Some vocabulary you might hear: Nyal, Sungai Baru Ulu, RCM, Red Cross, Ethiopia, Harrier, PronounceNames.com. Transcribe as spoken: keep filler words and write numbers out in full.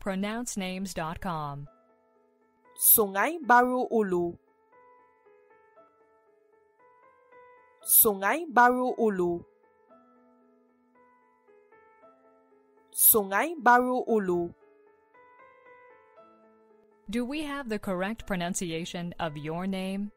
pronounce names dot com. Sungai Baru Ulu. Sungai Baru Ulu. Sungai Baru Ulu. Do we have the correct pronunciation of your name?